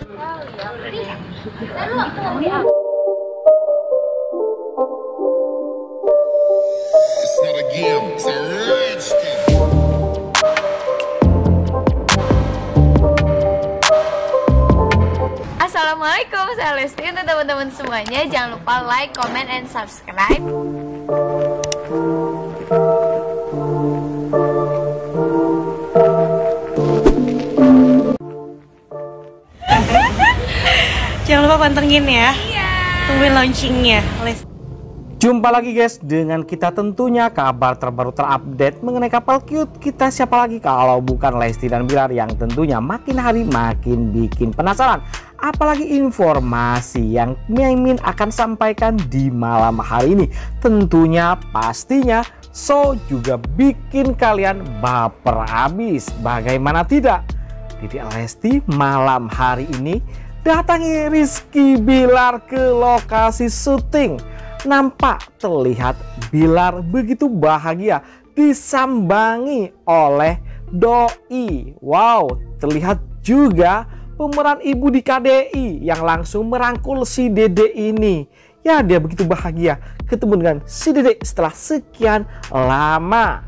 Assalamualaikum, saya Lesti. Untuk teman-teman semuanya, jangan lupa like, comment, and subscribe. Jangan lupa pantengin ya. Iya. Tungguin launchingnya. Jumpa lagi guys dengan kita tentunya, kabar terbaru terupdate mengenai couple cute kita siapa lagi kalau bukan Lesti dan Billar yang tentunya makin hari makin bikin penasaran. Apalagi informasi yang Mimin akan sampaikan di malam hari ini tentunya pastinya juga bikin kalian baper abis. Bagaimana tidak, Dedek Lesti malam hari ini datangi Rizky Billar ke lokasi syuting. Nampak terlihat Billar begitu bahagia disambangi oleh doi. Wow, terlihat juga pemeran ibu di KDI yang langsung merangkul si Dedek ini. Ya, dia begitu bahagia ketemu dengan si Dedek setelah sekian lama.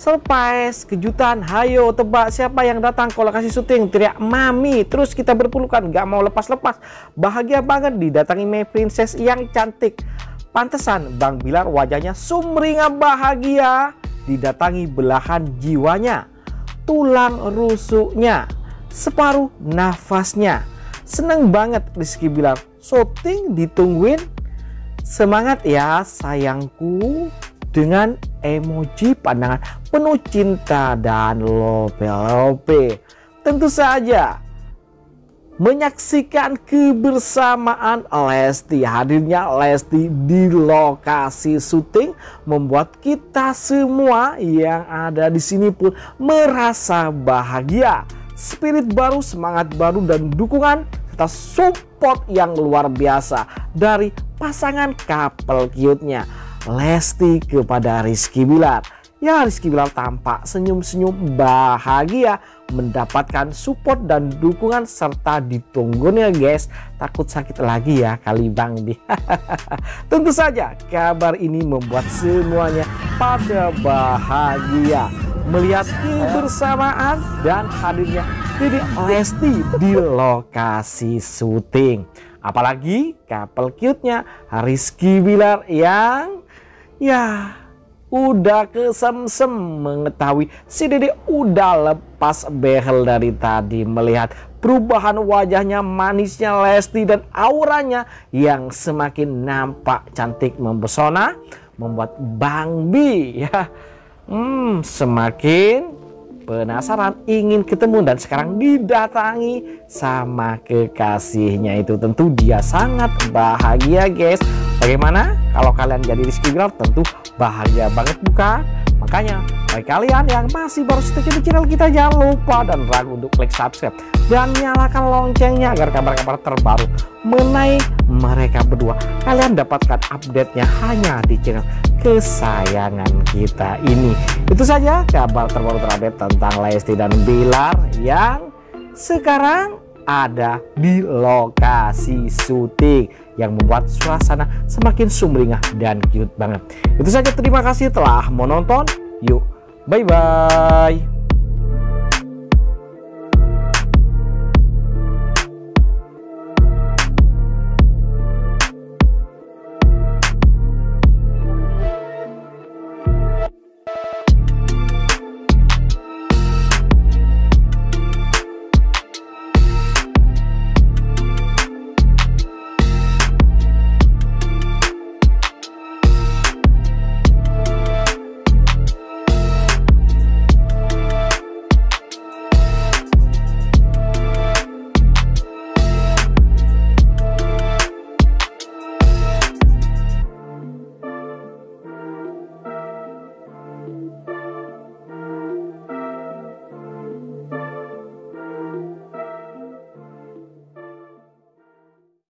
Surprise, kejutan, hayo tebak siapa yang datang ke lokasi syuting, teriak mami. Terus kita berpelukan, gak mau lepas-lepas. Bahagia banget didatangi Mei Princess yang cantik. Pantesan Bang Billar wajahnya sumringah bahagia didatangi belahan jiwanya, tulang rusuknya, separuh nafasnya. Seneng banget Rizky Billar, syuting ditungguin. Semangat ya sayangku, dengan emoji pandangan penuh cinta dan lope-lope. Tentu saja menyaksikan kebersamaan Lesti. Hadirnya Lesti di lokasi syuting membuat kita semua yang ada di sini pun merasa bahagia. Spirit baru, semangat baru, dan dukungan serta support yang luar biasa dari pasangan couple cute-nya Lesti kepada Rizky Billar. Ya, Rizky Billar tampak senyum-senyum bahagia mendapatkan support dan dukungan serta ditunggunya guys. Takut sakit lagi ya kali Bang Bi. Tentu saja kabar ini membuat semuanya pada bahagia melihat kebersamaan dan hadirnya Dedek Lesti di lokasi syuting. Apalagi couple cute-nya Rizky Billar yang ya udah kesemsem mengetahui si Dedek udah lepas behel dari tadi, melihat perubahan wajahnya, manisnya Lesti dan auranya yang semakin nampak cantik mempesona, membuat Bang Bi ya semakin penasaran ingin ketemu. Dan sekarang didatangi sama kekasihnya itu, tentu dia sangat bahagia guys. Bagaimana kalau kalian jadi Rizky Billar? Tentu bahagia banget bukan? Makanya bagi kalian yang masih baru setia di channel kita, jangan lupa dan ragu untuk klik subscribe dan nyalakan loncengnya agar kabar-kabar terbaru mengenai mereka berdua kalian dapatkan update-nya hanya di channel kesayangan kita ini. Itu saja kabar terbaru terupdate tentang Lesti dan Billar yang sekarang ada di lokasi syuting yang membuat suasana semakin sumringah dan cute banget. Itu saja, terima kasih telah menonton. Yuk, bye-bye.